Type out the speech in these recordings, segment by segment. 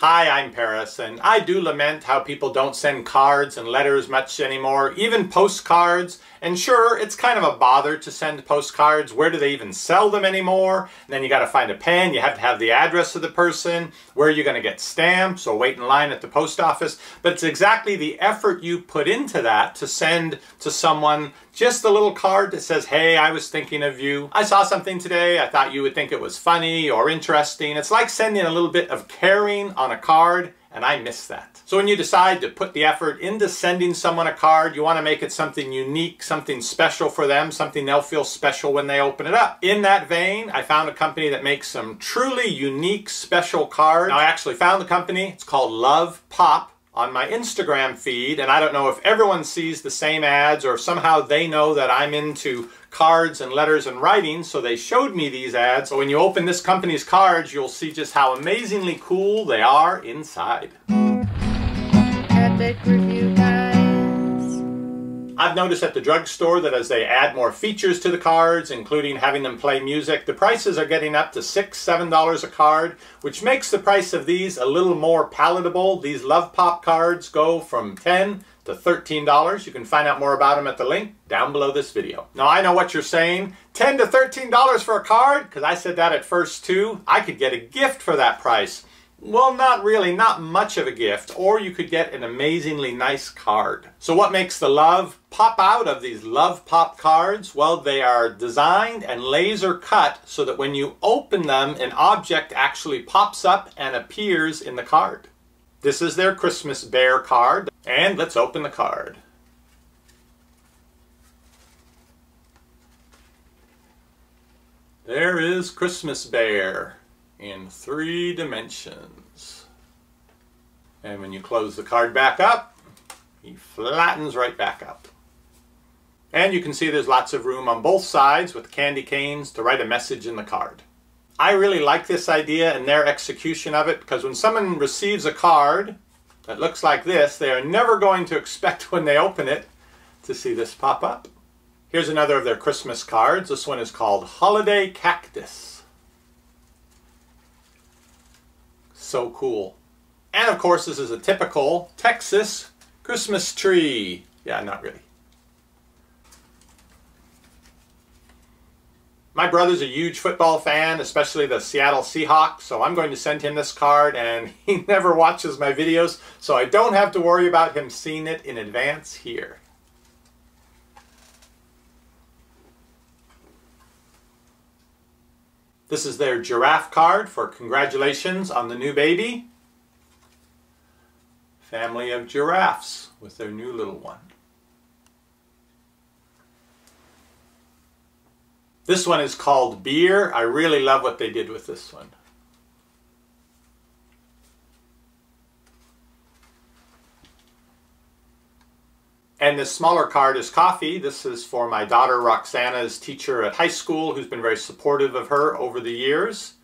Hi, I'm Paris, and I do lament how people don't send cards and letters much anymore, even postcards. And sure, it's kind of a bother to send postcards. Where do they even sell them anymore? And then you got to find a pen, you have to have the address of the person, where you're going to get stamps, or wait in line at the post office. But it's exactly the effort you put into that to send to someone just a little card that says, hey, I was thinking of you. I saw something today, I thought you would think it was funny or interesting. It's like sending a little bit of caring on a card, and I miss that. So when you decide to put the effort into sending someone a card, you want to make it something unique, something special for them, something they'll feel special when they open it up. In that vein, I found a company that makes some truly unique, special cards. Now, I actually found the company. It's called Love Pop on my Instagram feed, and I don't know if everyone sees the same ads or if somehow they know that I'm into cards and letters and writing, so they showed me these ads. So when you open this company's cards, you'll see just how amazingly cool they are inside. Epic review, guys. I've noticed at the drugstore that as they add more features to the cards, including having them play music, the prices are getting up to $6, $7 a card, which makes the price of these a little more palatable. These Love Pop cards go from $10 to $13. You can find out more about them at the link down below this video. Now, I know what you're saying, $10 to $13 for a card, because I said that at first too. I could get a gift for that price. Well, not really, not much of a gift, or you could get an amazingly nice card. So what makes the love pop out of these Love Pop cards? Well, they are designed and laser cut so that when you open them, an object actually pops up and appears in the card. This is their Christmas bear card, and let's open the card. There is Christmas Bear in 3 dimensions. And when you close the card back up, he flattens right back up. And you can see there's lots of room on both sides with candy canes to write a message in the card. I really like this idea and their execution of it, because when someone receives a card that looks like this, they are never going to expect when they open it to see this pop up. Here's another of their Christmas cards. This one is called Holiday Cactus. So cool. And of course, this is a typical Texas Christmas tree. Yeah, not really. My brother's a huge football fan, especially the Seattle Seahawks, so I'm going to send him this card, and he never watches my videos, so I don't have to worry about him seeing it in advance here. This is their giraffe card for congratulations on the new baby. Family of giraffes with their new little one. This one is called Beer. I really love what they did with this one. And this smaller card is Coffee. This is for my daughter Roxana's teacher at high school, who's been very supportive of her over the years.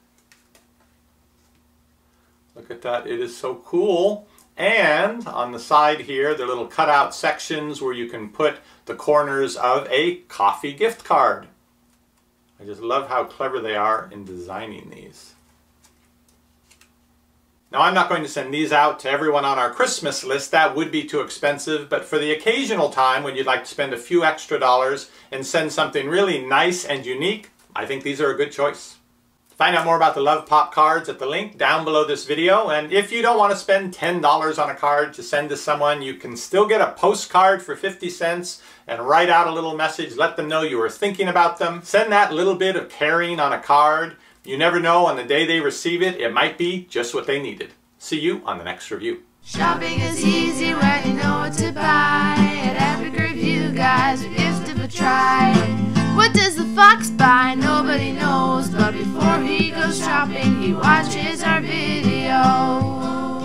Look at that, it is so cool. And on the side here, there are little cutout sections where you can put the corners of a coffee gift card. I just love how clever they are in designing these. Now, I'm not going to send these out to everyone on our Christmas list. That would be too expensive, but for the occasional time when you'd like to spend a few extra dollars and send something really nice and unique, I think these are a good choice. Find out more about the Love Pop cards at the link down below this video. And if you don't want to spend $10 on a card to send to someone, you can still get a postcard for 50 cents and write out a little message. Let them know you were thinking about them. Send that little bit of caring on a card. You never know, on the day they receive it, it might be just what they needed. See you on the next review. Shopping is easy when you know what to buy. At Epic Review, guys, we give it a try. What does the fox buy? Nobody knows, but before he goes shopping, he watches our video.